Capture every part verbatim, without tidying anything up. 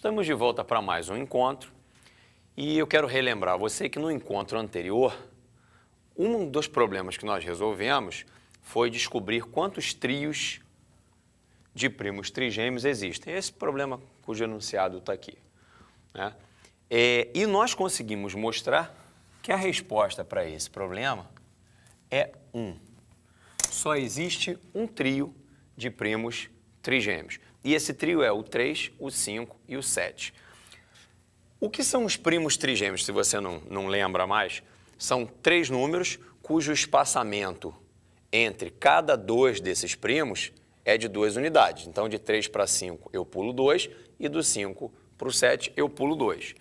Estamos de volta para mais um encontro e eu quero relembrar você que no encontro anterior, um dos problemas que nós resolvemos foi descobrir quantos trios de primos trigêmeos existem. Esse problema cujo enunciado está aqui, né? É, e nós conseguimos mostrar que a resposta para esse problema é um. Só existe um trio de primos trigêmeos. E esse trio é o três, o cinco e o sete. O que são os primos trigêmeos, se você não, não lembra mais? São três números cujo espaçamento entre cada dois desses primos é de duas unidades. Então, de três para cinco eu pulo dois e do cinco para o sete eu pulo dois.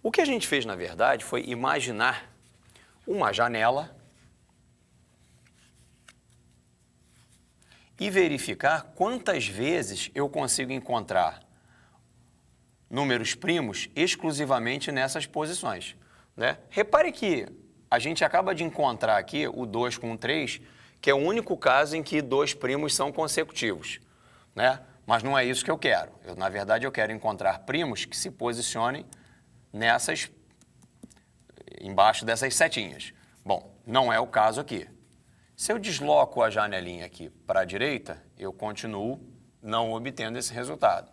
O que a gente fez, na verdade, foi imaginar uma janela e verificar quantas vezes eu consigo encontrar números primos exclusivamente nessas posições, né? Repare que a gente acaba de encontrar aqui o dois com o três, que é o único caso em que dois primos são consecutivos, né? Mas não é isso que eu quero. Eu, na verdade, eu quero encontrar primos que se posicionem nessas, embaixo dessas setinhas. Bom, não é o caso aqui. Se eu desloco a janelinha aqui para a direita, eu continuo não obtendo esse resultado.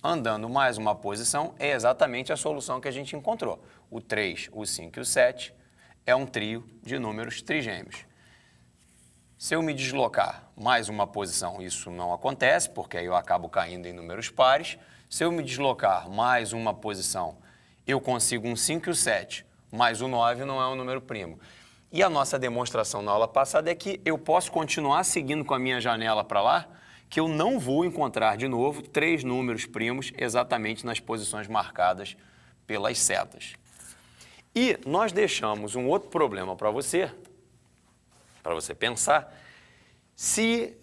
Andando mais uma posição, é exatamente a solução que a gente encontrou. O três, o cinco e o sete é um trio de números trigêmeos. Se eu me deslocar mais uma posição, isso não acontece, porque aí eu acabo caindo em números pares. Se eu me deslocar mais uma posição, eu consigo um cinco e o sete, mas o nove não é um número primo. E a nossa demonstração na aula passada é que eu posso continuar seguindo com a minha janela para lá, que eu não vou encontrar de novo três números primos exatamente nas posições marcadas pelas setas. E nós deixamos um outro problema para você, para você pensar, se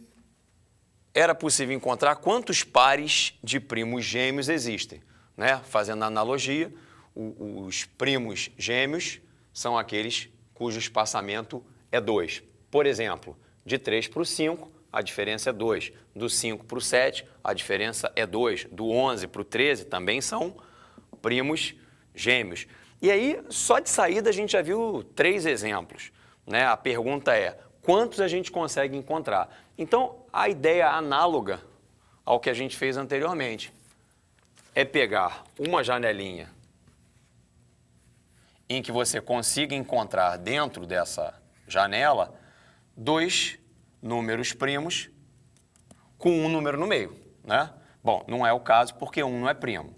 era possível encontrar quantos pares de primos gêmeos existem, né? Fazendo a analogia, o, os primos gêmeos são aqueles cujo espaçamento é dois. Por exemplo, de três para o cinco, a diferença é dois. Do cinco para o sete, a diferença é dois. Do onze para o treze, também são primos gêmeos. E aí, só de saída, a gente já viu três exemplos, né? A pergunta é, quantos a gente consegue encontrar? Então, a ideia análoga ao que a gente fez anteriormente é pegar uma janelinha em que você consiga encontrar dentro dessa janela dois números primos com um número no meio, né? Bom, não é o caso porque um não é primo.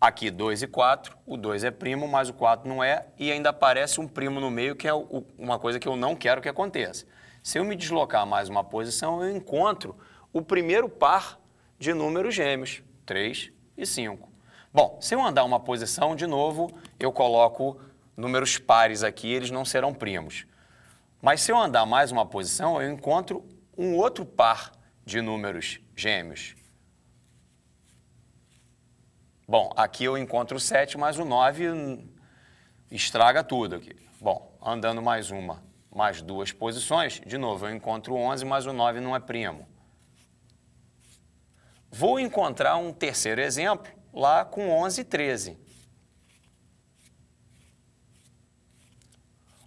Aqui dois e quatro, o dois é primo, mas o quatro não é, e ainda aparece um primo no meio, que é uma coisa que eu não quero que aconteça. Se eu me deslocar mais uma posição, eu encontro o primeiro par de números gêmeos, três e cinco. Bom, se eu andar uma posição, de novo, eu coloco números pares aqui, eles não serão primos. Mas se eu andar mais uma posição, eu encontro um outro par de números gêmeos. Bom, aqui eu encontro o sete, mas o nove estraga tudo aqui. Bom, andando mais uma, mais duas posições, de novo, eu encontro o onze, mas o nove não é primo. Vou encontrar um terceiro exemplo, lá com onze e treze.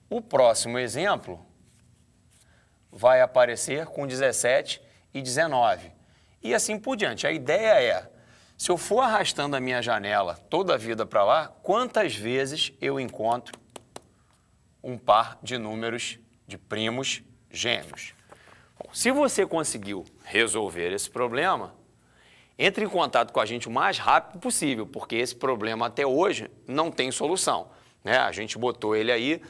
O próximo exemplo vai aparecer com dezessete e dezenove. E assim por diante. A ideia é, se eu for arrastando a minha janela toda a vida para lá, quantas vezes eu encontro um par de números de primos gêmeos? Bom, se você conseguiu resolver esse problema, entre em contato com a gente o mais rápido possível, porque esse problema até hoje não tem solução, né? A gente botou ele aí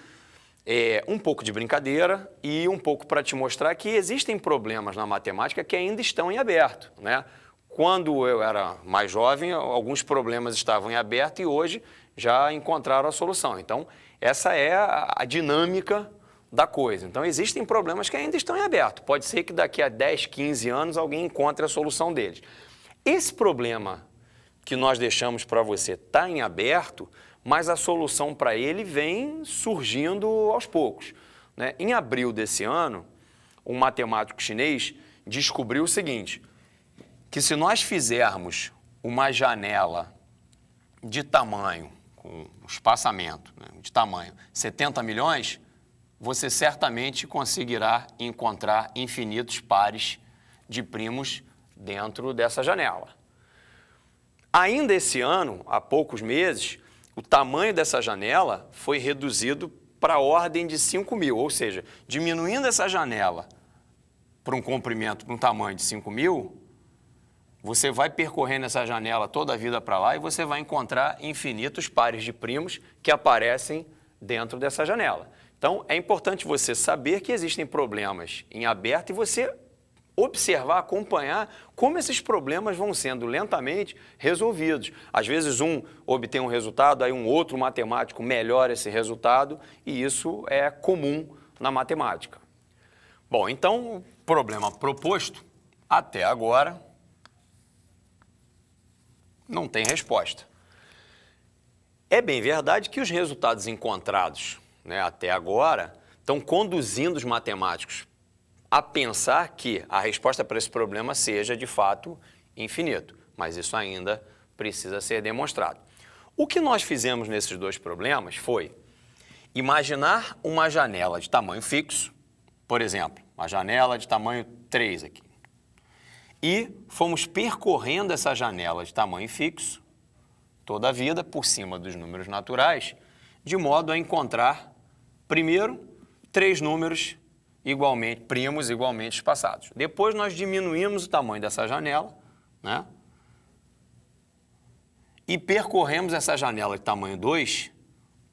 é, um pouco de brincadeira e um pouco para te mostrar que existem problemas na matemática que ainda estão em aberto, né? Quando eu era mais jovem, alguns problemas estavam em aberto e hoje já encontraram a solução. Então, essa é a dinâmica da coisa. Então, existem problemas que ainda estão em aberto. Pode ser que daqui a dez, quinze anos alguém encontre a solução deles. Esse problema que nós deixamos para você está em aberto, mas a solução para ele vem surgindo aos poucos, né? Em abril desse ano, um matemático chinês descobriu o seguinte, que se nós fizermos uma janela de tamanho, com espaçamento, né, de tamanho setenta milhões, você certamente conseguirá encontrar infinitos pares de primos dentro dessa janela. Ainda esse ano, há poucos meses, o tamanho dessa janela foi reduzido para a ordem de cinco mil, ou seja, diminuindo essa janela para um comprimento, para um tamanho de cinco mil, você vai percorrendo essa janela toda a vida para lá e você vai encontrar infinitos pares de primos que aparecem dentro dessa janela. Então, é importante você saber que existem problemas em aberto e você observar, acompanhar como esses problemas vão sendo lentamente resolvidos. Às vezes um obtém um resultado, aí um outro matemático melhora esse resultado e isso é comum na matemática. Bom, então o problema proposto até agora não tem resposta. É bem verdade que os resultados encontrados, né, até agora estão conduzindo os matemáticos a pensar que a resposta para esse problema seja, de fato, infinito. Mas isso ainda precisa ser demonstrado. O que nós fizemos nesses dois problemas foi imaginar uma janela de tamanho fixo, por exemplo, uma janela de tamanho três aqui, e fomos percorrendo essa janela de tamanho fixo toda a vida por cima dos números naturais, de modo a encontrar, primeiro, três números igualmente primos, igualmente espaçados. Depois nós diminuímos o tamanho dessa janela, né? E percorremos essa janela de tamanho dois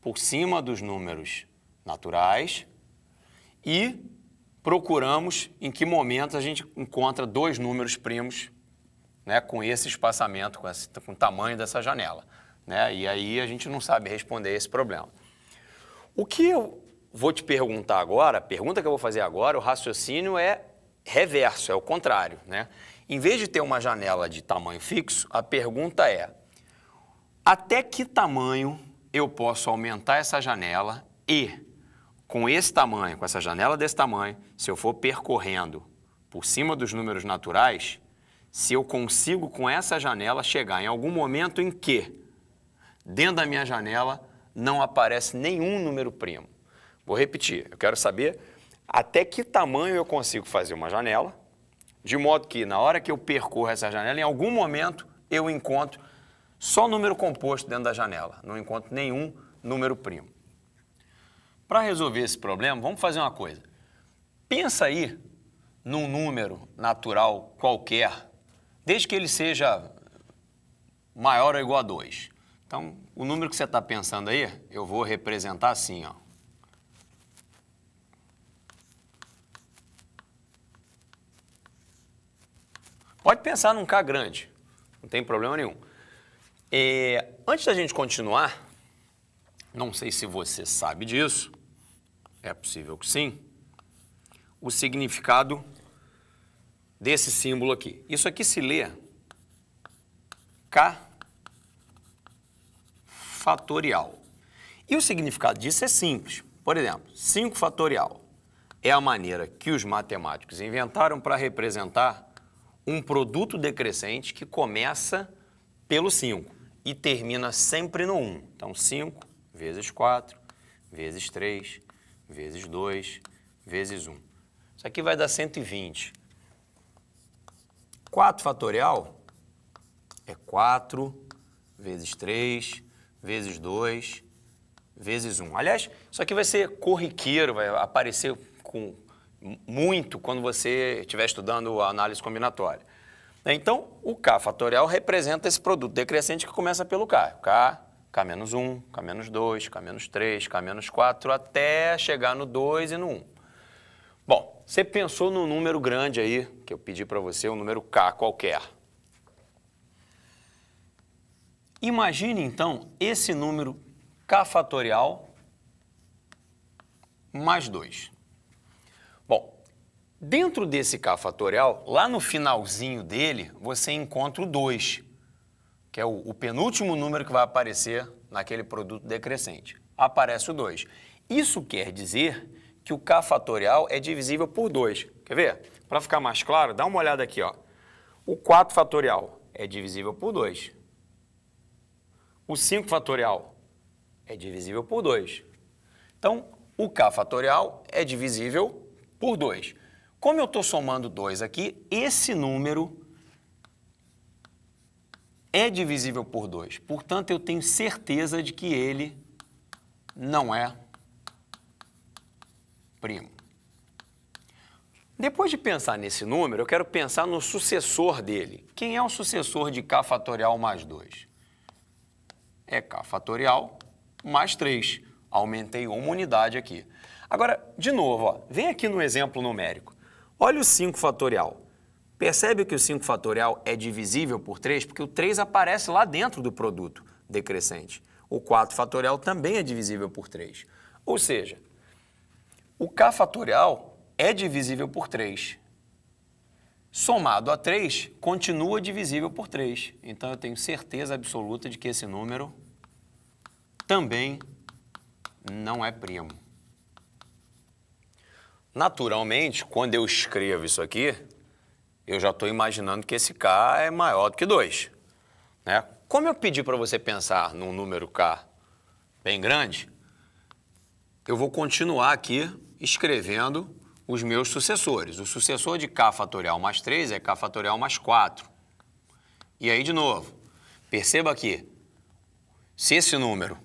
por cima dos números naturais e procuramos em que momento a gente encontra dois números primos, né, com esse espaçamento, com, esse, com o tamanho dessa janela, né? E aí a gente não sabe responder esse problema. O que eu vou te perguntar agora, a pergunta que eu vou fazer agora, o raciocínio é reverso, é o contrário, né? Em vez de ter uma janela de tamanho fixo, a pergunta é: até que tamanho eu posso aumentar essa janela e, com esse tamanho, com essa janela desse tamanho, se eu for percorrendo por cima dos números naturais, se eu consigo com essa janela chegar em algum momento em que, dentro da minha janela, não aparece nenhum número primo. Vou repetir, eu quero saber até que tamanho eu consigo fazer uma janela, de modo que na hora que eu percorro essa janela, em algum momento eu encontro só número composto dentro da janela, não encontro nenhum número primo. Para resolver esse problema, vamos fazer uma coisa. Pensa aí num número natural qualquer, desde que ele seja maior ou igual a dois. Então, o número que você está pensando aí, eu vou representar assim, ó. Pode pensar num K grande, não tem problema nenhum. É, antes da gente continuar, não sei se você sabe disso, é possível que sim, o significado desse símbolo aqui. Isso aqui se lê K fatorial. E o significado disso é simples. Por exemplo, cinco fatorial é a maneira que os matemáticos inventaram para representar um produto decrescente que começa pelo cinco e termina sempre no um. Então, cinco vezes quatro, vezes três, vezes dois, vezes um. Isso aqui vai dar cento e vinte. quatro fatorial é quatro vezes três, vezes dois, vezes um. Aliás, isso aqui vai ser corriqueiro, vai aparecer com... muito quando você estiver estudando a análise combinatória. Então, o K fatorial representa esse produto decrescente que começa pelo K. K, K menos um, K menos dois, K menos três, K menos quatro, até chegar no dois e no um. Bom, você pensou no número grande aí, que eu pedi para você, um número K qualquer. Imagine, então, esse número K fatorial mais dois. Bom, dentro desse K fatorial, lá no finalzinho dele, você encontra o dois, que é o, o penúltimo número que vai aparecer naquele produto decrescente. Aparece o dois. Isso quer dizer que o K fatorial é divisível por dois. Quer ver? Para ficar mais claro, dá uma olhada aqui, ó. O quatro fatorial é divisível por dois. O cinco fatorial é divisível por dois. Então, o k fatorial é divisível por dois. Como eu estou somando dois aqui, esse número é divisível por dois. Portanto, eu tenho certeza de que ele não é primo. Depois de pensar nesse número, eu quero pensar no sucessor dele. Quem é o sucessor de k fatorial mais dois? É k fatorial mais três. Aumentei uma unidade aqui. Agora, de novo, ó, vem aqui no exemplo numérico. Olha o cinco fatorial. Percebe que o cinco fatorial é divisível por três, porque o três aparece lá dentro do produto decrescente. O quatro fatorial também é divisível por três. Ou seja, o k fatorial é divisível por três. Somado a três, continua divisível por três. Então, eu tenho certeza absoluta de que esse número também não é primo. Naturalmente, quando eu escrevo isso aqui, eu já estou imaginando que esse k é maior do que dois. Né? Como eu pedi para você pensar num número k bem grande, eu vou continuar aqui escrevendo os meus sucessores. O sucessor de k fatorial mais três é k fatorial mais quatro. E aí, de novo, perceba que se esse número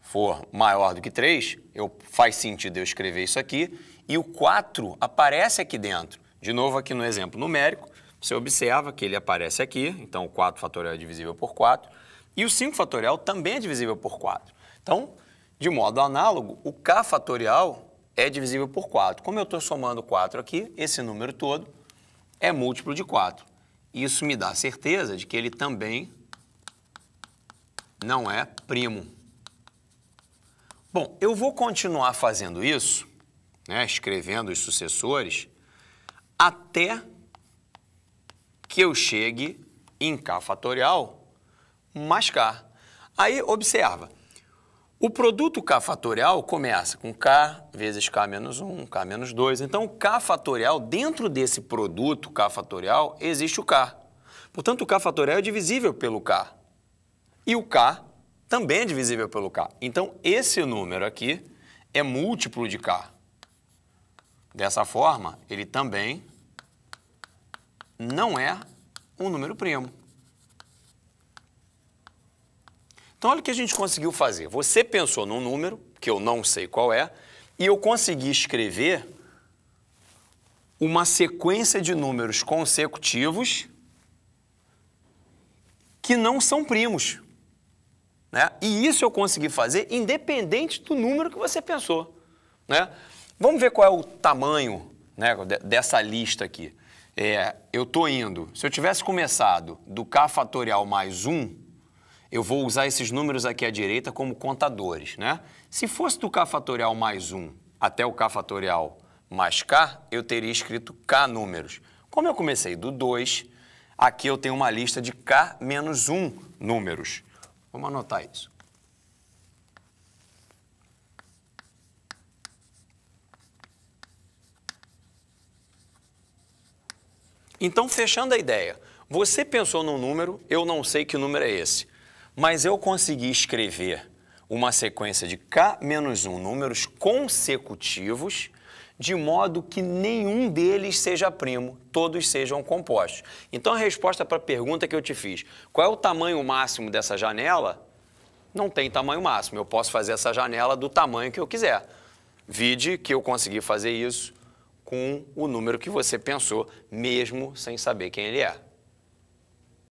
for maior do que três, eu, faz sentido eu escrever isso aqui, e o quatro aparece aqui dentro. De novo, aqui no exemplo numérico, você observa que ele aparece aqui, então o quatro fatorial é divisível por quatro, e o cinco fatorial também é divisível por quatro. Então, de modo análogo, o k fatorial é divisível por quatro. Como eu estou somando quatro aqui, esse número todo é múltiplo de quatro. Isso me dá certeza de que ele também não é primo. Bom, eu vou continuar fazendo isso, né, escrevendo os sucessores, até que eu chegue em k fatorial mais k. Aí, observa. O produto k fatorial começa com k vezes k menos um, k menos dois. Então, k fatorial, dentro desse produto k fatorial, existe o k. Portanto, o k fatorial é divisível pelo k. E o k também é divisível pelo k. Então, esse número aqui é múltiplo de k. Dessa forma, ele também não é um número primo. Então, olha o que a gente conseguiu fazer. Você pensou num número, que eu não sei qual é, e eu consegui escrever uma sequência de números consecutivos que não são primos. Né? E isso eu consegui fazer independente do número que você pensou. Né? Vamos ver qual é o tamanho, né, dessa lista aqui. É, eu estou indo, se eu tivesse começado do k fatorial mais um, eu vou usar esses números aqui à direita como contadores, né? Se fosse do k fatorial mais um até o k fatorial mais k, eu teria escrito k números. Como eu comecei do dois, aqui eu tenho uma lista de k menos um números. Vamos anotar isso. Então, fechando a ideia, você pensou num número, eu não sei que número é esse. Mas eu consegui escrever uma sequência de k menos um números consecutivos, de modo que nenhum deles seja primo, todos sejam compostos. Então, a resposta para a pergunta que eu te fiz, qual é o tamanho máximo dessa janela? Não tem tamanho máximo, eu posso fazer essa janela do tamanho que eu quiser. Vide que eu consegui fazer isso com o número que você pensou, mesmo sem saber quem ele é.